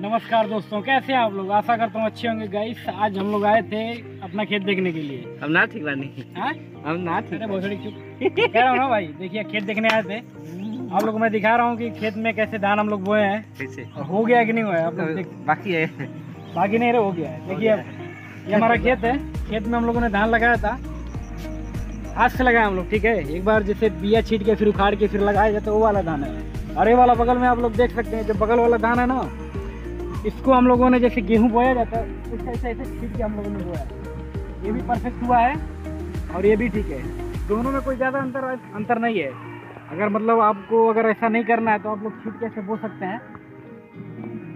नमस्कार दोस्तों, कैसे हैं आप लोग? आशा करता हूँ अच्छे होंगे। गाइस आज हम लोग आए थे अपना खेत देखने के लिए। हम ना ठीक कह रहा हूँ ना भाई, देखिए खेत देखने आए थे। आप लोग को मैं दिखा रहा हूँ कि खेत में कैसे धान हम लोग बोए हैं, हो गया कि नहीं हुआ है, बाकी है बाकी नहीं रहे, हो गया है। देखिए ये हमारा खेत है, खेत में हम लोगों ने धान लगाया था। हाथ से लगाया हम लोग, ठीक है। एक बार जैसे बिया छीट के फिर उखाड़ के फिर लगाया जाता है, वो वाला धान है। और ये वाला बगल में आप लोग देख सकते हैं, जो बगल वाला धान है ना, इसको हम लोगों ने जैसे गेहूं बोया जाता है ऐसे ऐसे ऐसे छीट के हम लोगों ने बोया। ये भी परफेक्ट हुआ है और ये भी ठीक है, दोनों में कोई ज़्यादा अंतर नहीं है। अगर मतलब आपको अगर ऐसा नहीं करना है तो आप लोग छीट के ऐसे बो सकते हैं,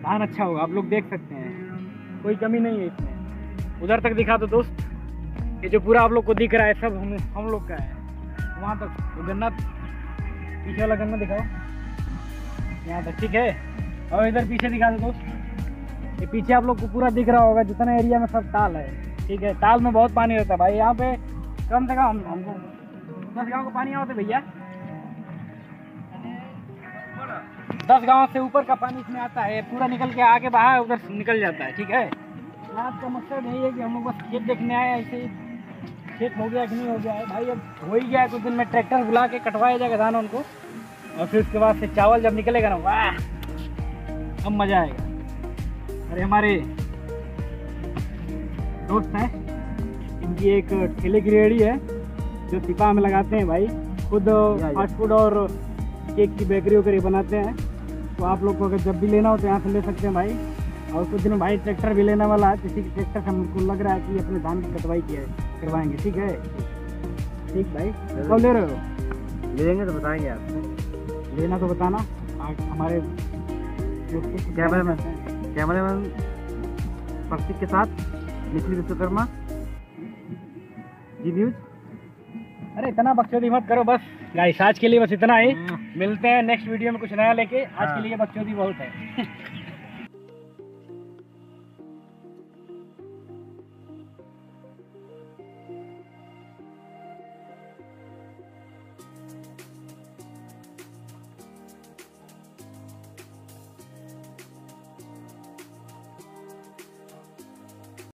धान अच्छा होगा। आप लोग देख सकते हैं कोई कमी नहीं है इसमें। उधर तक दिखा दो दोस्त, ये जो पूरा आप लोग को दिख रहा है सब हम लोग का है। वहाँ तक वो गन्ना, पीछे वाला गन्ना दिखाओ, यहाँ तक, ठीक है। और इधर पीछे दिखा दो दोस्त, ये पीछे आप लोग को पूरा दिख रहा होगा, जितना एरिया में सब ताल है, ठीक है। ताल में बहुत पानी होता है भाई, यहाँ पे कम से कम हमको 10 गाँव का पानी आता है भैया। 10 गाँव से ऊपर का पानी इसमें आता है, पूरा निकल के आगे बाहर उधर निकल जाता है, ठीक है। आपका मकसद यही है कि हम लोग बस खेत देखने आए, ऐसे खेत हो गया कि नहीं हो गया है भाई। अब हो ही गया है, कुछ दिन में ट्रैक्टर बुला के कटवाया जाएगा धान उनको, और फिर उसके बाद से चावल जब निकलेगा ना, वाह अब मज़ा आएगा। अरे हमारे दोस्त हैं, इनकी एक ठेले की रेहड़ी है जो सिपा में लगाते हैं भाई, खुद फास्ट फूड और केक की बेकरी वगैरह बनाते हैं। तो आप लोग को अगर जब भी लेना हो तो यहाँ से ले सकते हैं भाई। और कुछ दिन भाई ट्रैक्टर भी लेने वाला है, किसी के ट्रैक्टर से हमको लग रहा है कि अपने धान की कटवाई किया करवाएंगे, ठीक है। ठीक भाई, कब ले रहे हो? ले लेंगे तो बताएंगे आपको, लेना तो बताना। हमारे कैमरामैन प्रतीक के साथ निखिल विश्वकर्मा जी न्यूज। अरे इतना बकचोदी मत करो बस गाइस, आज के लिए बस इतना ही। मिलते हैं नेक्स्ट वीडियो में कुछ नया लेके। आज के लिए बकचोदी बहुत है।